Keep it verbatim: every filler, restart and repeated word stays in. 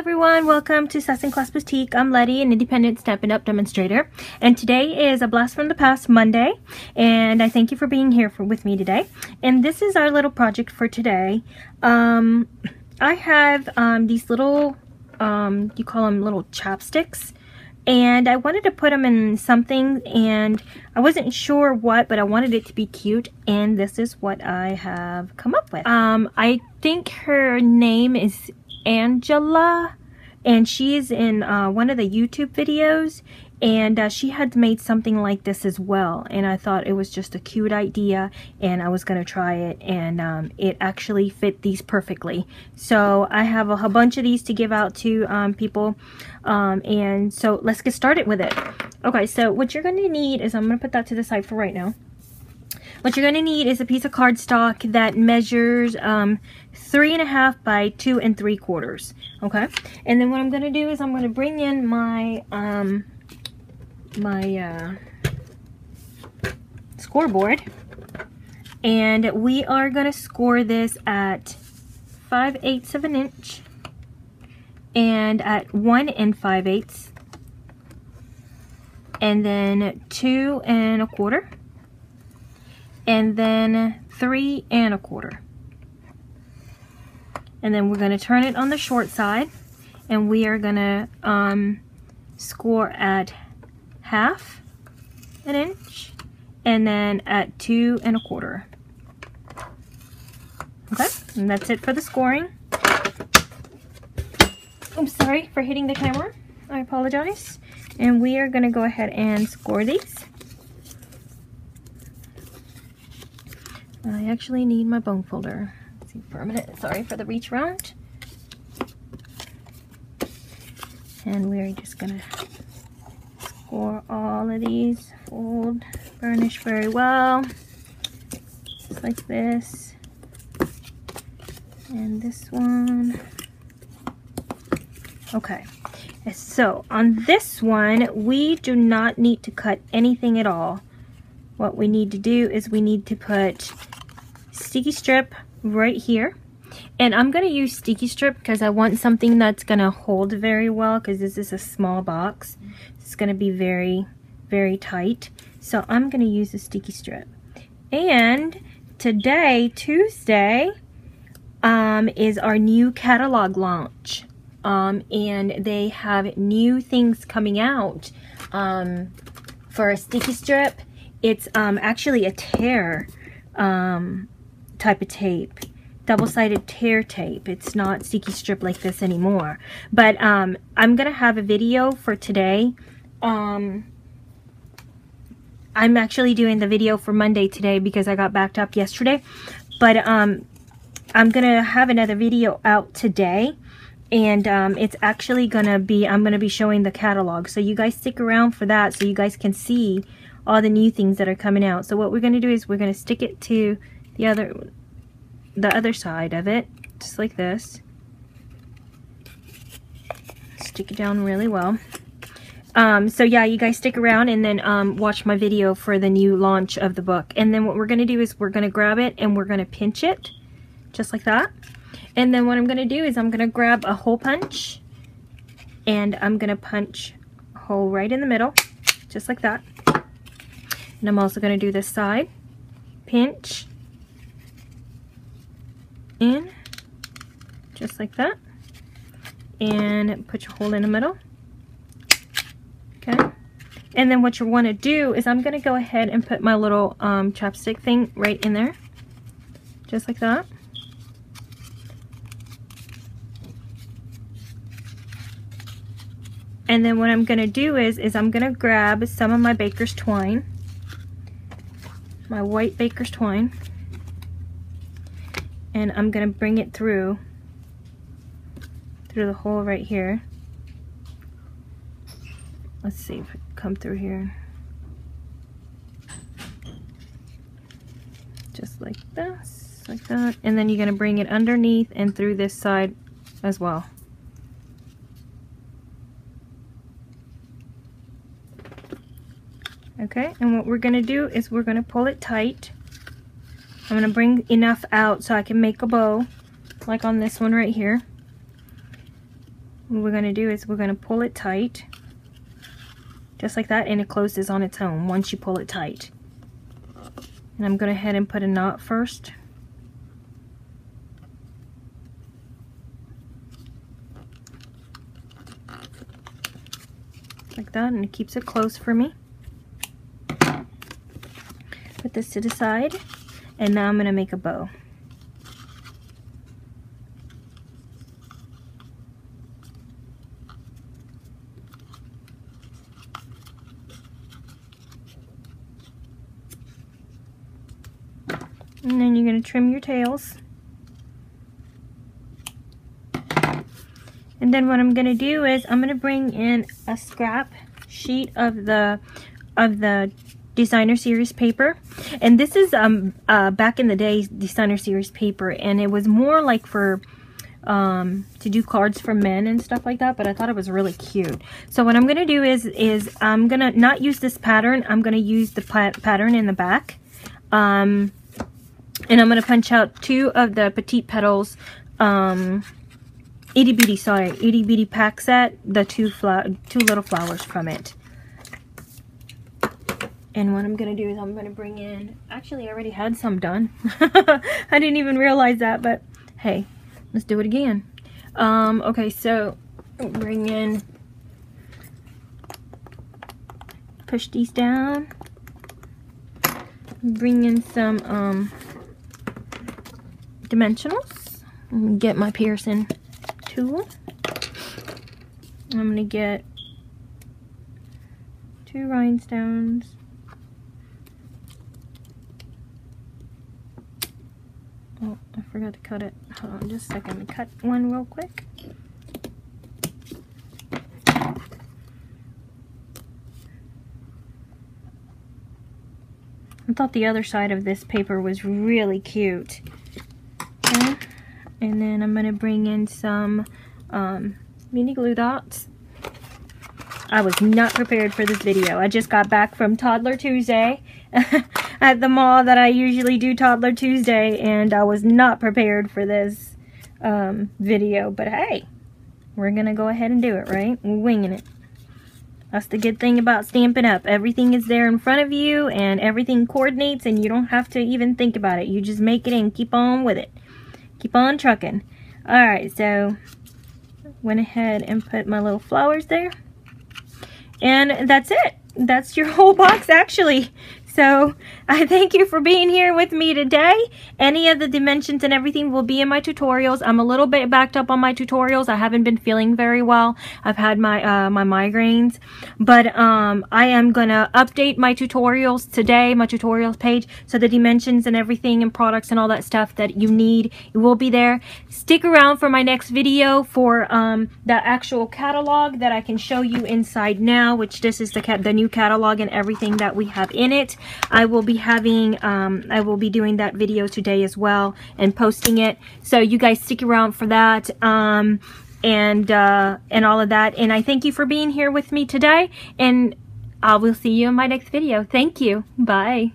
everyone, welcome to Assassin's Class Boutique. I'm Letty, an independent Stampin' Up! Demonstrator, and today is a Blast from the Past Monday, and I thank you for being here for, with me today. And this is our little project for today. Um, I have um, these little, um, you call them little chopsticks, and I wanted to put them in something, and I wasn't sure what, but I wanted it to be cute, and this is what I have come up with. Um, I think her name is Angela, and she is in uh, one of the YouTube videos, and uh, she had made something like this as well, and I thought it was just a cute idea, and I was gonna try it, and um, it actually fit these perfectly. So I have a, a bunch of these to give out to um, people, um, and so let's get started with it. Okay, so what you're gonna need is, I'm gonna put that to the side for right now. What you're gonna need is a piece of cardstock that measures um, three and a half by two and three quarters. Okay, and then what I'm gonna do is I'm gonna bring in my um, my uh, scoreboard, and we are gonna score this at five eighths of an inch, and at one and five eighths, and then two and a quarter, and then three and a quarter. And then we're going to turn it on the short side, and we are going to um, score at half an inch, and then at two and a quarter. Okay, and that's it for the scoring. I'm sorry for hitting the camera, I apologize. And we are going to go ahead and score these. I actually need my bone folder. Let's see for a minute. Sorry for the reach round. And we're just gonna score all of these. Fold, burnish very well, just like this. And this one. Okay. So on this one, we do not need to cut anything at all. What we need to do is we need to put sticky strip right here, and I'm going to use sticky strip because I want something that's going to hold very well, because this is a small box. It's going to be very, very tight, so I'm going to use the sticky strip. And today, Tuesday, um, is our new catalog launch, um, and they have new things coming out um, for a sticky strip. It's um, actually a tear um, type of tape, double-sided tear tape. It's not sticky strip like this anymore. But um, I'm gonna have a video for today. Um, I'm actually doing the video for Monday today because I got backed up yesterday. But um, I'm gonna have another video out today. And um, it's actually gonna be, I'm gonna be showing the catalog. So you guys stick around for that so you guys can see all the new things that are coming out. So what we're going to do is we're going to stick it to the other the other side of it, just like this. Stick it down really well. Um, so yeah, you guys stick around and then um, watch my video for the new launch of the book. And then what we're going to do is we're going to grab it and we're going to pinch it, just like that. And then what I'm going to do is I'm going to grab a hole punch, and I'm going to punch a hole right in the middle, just like that. And I'm also going to do this side, pinch in, just like that, and put your hole in the middle. Okay, and then what you want to do is I'm going to go ahead and put my little um, chopstick thing right in there, just like that. And then what I'm going to do is, is I'm going to grab some of my baker's twine, my white baker's twine, and I'm gonna bring it through through the hole right here. Let's see if it come through here, just like this, like that. And then you're gonna bring it underneath and through this side as well. Okay, and what we're gonna do is we're gonna pull it tight. I'm gonna bring enough out so I can make a bow, like on this one right here. what we're going to do is we're going to pull it tight just like that, and it closes on its own once you pull it tight. And I'm going ahead and put a knot first. Like that, and it keeps it closed for me. Put this to the side, and now I'm going to make a bow. And then you're going to trim your tails. And then what I'm going to do is I'm going to bring in a scrap sheet of the of the designer series paper, and this is um uh, back in the day designer series paper, and it was more like for um to do cards for men and stuff like that, but I thought it was really cute. So what I'm going to do is is I'm going to not use this pattern. I'm going to use the pat pattern in the back, um and I'm going to punch out two of the Petite Petals um itty bitty, sorry, itty bitty pack set, the two flower, two little flowers from it. And what I'm gonna do is I'm gonna bring in, actually I already had some done. I didn't even realize that, but hey, let's do it again. Um, okay, so bring in, push these down, bring in some um, dimensionals, get my Pearson tool. I'm gonna get two rhinestones, oh I forgot to cut it, hold on just a second, let me cut one real quick. I thought the other side of this paper was really cute. Okay. And then I'm going to bring in some um, mini glue dots. I was not prepared for this video. I just got back from Toddler Tuesday at the mall that I usually do Toddler Tuesday, and I was not prepared for this um, video. But hey, we're going to go ahead and do it, right? We're winging it. That's the good thing about Stampin' Up. Everything is there in front of you, and everything coordinates, and you don't have to even think about it. You just make it and keep on with it. Keep on trucking. Alright, so went ahead and put my little flowers there. And that's it. That's your whole box, actually. So I thank you for being here with me today. Any of the dimensions and everything will be in my tutorials. I'm a little bit backed up on my tutorials. I haven't been feeling very well. I've had my uh, my migraines, but um, I am gonna update my tutorials today, my tutorials page, so the dimensions and everything and products and all that stuff that you need, it will be there. Stick around for my next video for um, the actual catalog that I can show you inside now, which this is the cat the new catalog and everything that we have in it. I will be having, um, I will be doing that video today as well and posting it. So you guys stick around for that, um, and, uh, and all of that. And I thank you for being here with me today, and I will see you in my next video. Thank you. Bye.